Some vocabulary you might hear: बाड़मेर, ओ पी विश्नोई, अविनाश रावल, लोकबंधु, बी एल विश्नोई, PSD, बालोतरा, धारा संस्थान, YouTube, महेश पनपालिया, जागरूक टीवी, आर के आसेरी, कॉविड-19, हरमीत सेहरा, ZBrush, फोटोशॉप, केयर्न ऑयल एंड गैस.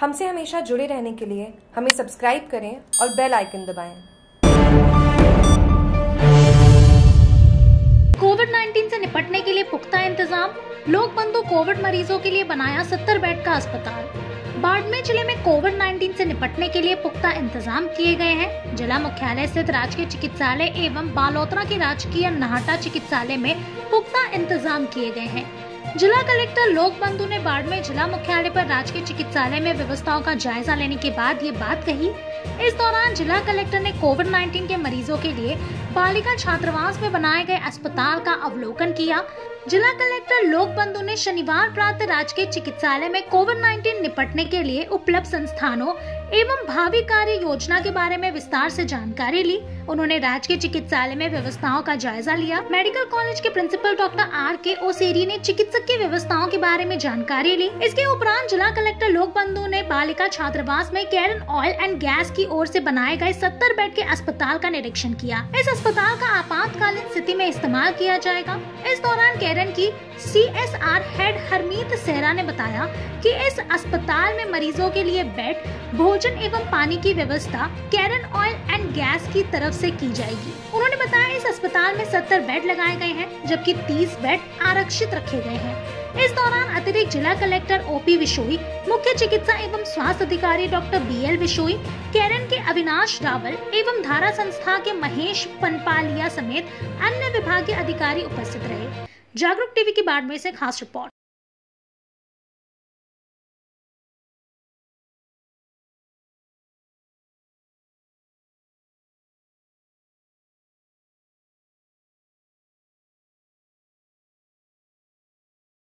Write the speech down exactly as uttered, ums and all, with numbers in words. हमसे हमेशा जुड़े रहने के लिए हमें सब्सक्राइब करें और बेल आइकन दबाएं। कोविड उन्नीस से निपटने के लिए पुख्ता इंतजाम, लोकबंधु कोविड मरीजों के लिए बनाया सत्तर बेड का अस्पताल। बाड़मेर जिले में कोविड उन्नीस से निपटने के लिए पुख्ता इंतजाम किए गए हैं। जिला मुख्यालय स्थित राजकीय चिकित्सालय एवं बालोतरा के राजकीय नाहटा चिकित्सालय में पुख्ता इंतजाम किए गए हैं। जिला कलेक्टर लोकबंधु ने बाड़मेर जिला मुख्यालय पर राजकीय चिकित्सालय में व्यवस्थाओं का जायजा लेने के बाद ये बात कही। इस दौरान जिला कलेक्टर ने कोविड उन्नीस के मरीजों के लिए बालिका छात्रावास में बनाए गए अस्पताल का अवलोकन किया। जिला कलेक्टर लोकबंधु ने शनिवार प्रातः राजकीय चिकित्सालय में कोविड उन्नीस निपटने के लिए उपलब्ध संस्थानों एवं भावी कार्य योजना के बारे में विस्तार से जानकारी ली। उन्होंने राजकीय चिकित्सालय में व्यवस्थाओं का जायजा लिया। मेडिकल कॉलेज के principal doctor आर के आसेरी ने चिकित्सक की व्यवस्थाओं के बारे में जानकारी ली। इसके उपरांत जिला कलेक्टर लोकबंधु ने बालिका छात्रावास में केयर्न ऑयल एंड गैस की ओर से बनाए गए सत्तर बेड के अस्पताल का निरीक्षण किया। इस अस्पताल का आपातकालीन स्थिति में इस्तेमाल किया जाएगा। इस दौरान केयर्न की C S R head हरमीत सेहरा ने बताया कि इस अस्पताल में मरीजों के लिए बेड, भोजन एवं पानी की व्यवस्था केयर्न ऑयल एंड गैस की तरफ से की जाएगी। उन्होंने बताया इस अस्पताल में सत्तर बेड लगाए गए हैं, जबकि तीस बेड आरक्षित रखे गए हैं। इस दौरान अतिरिक्त जिला कलेक्टर ओ पी विश्नोई, मुख्य चिकित्सा एवं स्वास्थ्य अधिकारी doctor बी एल विश्नोई, Cairn के अविनाश रावल एवं धारा संस्थान के महेश पनपालिया समेत अन्य विभागीय अधिकारी उपस्थित रहे। जागरूक टीवी की बाड़मेर से खास रिपोर्ट।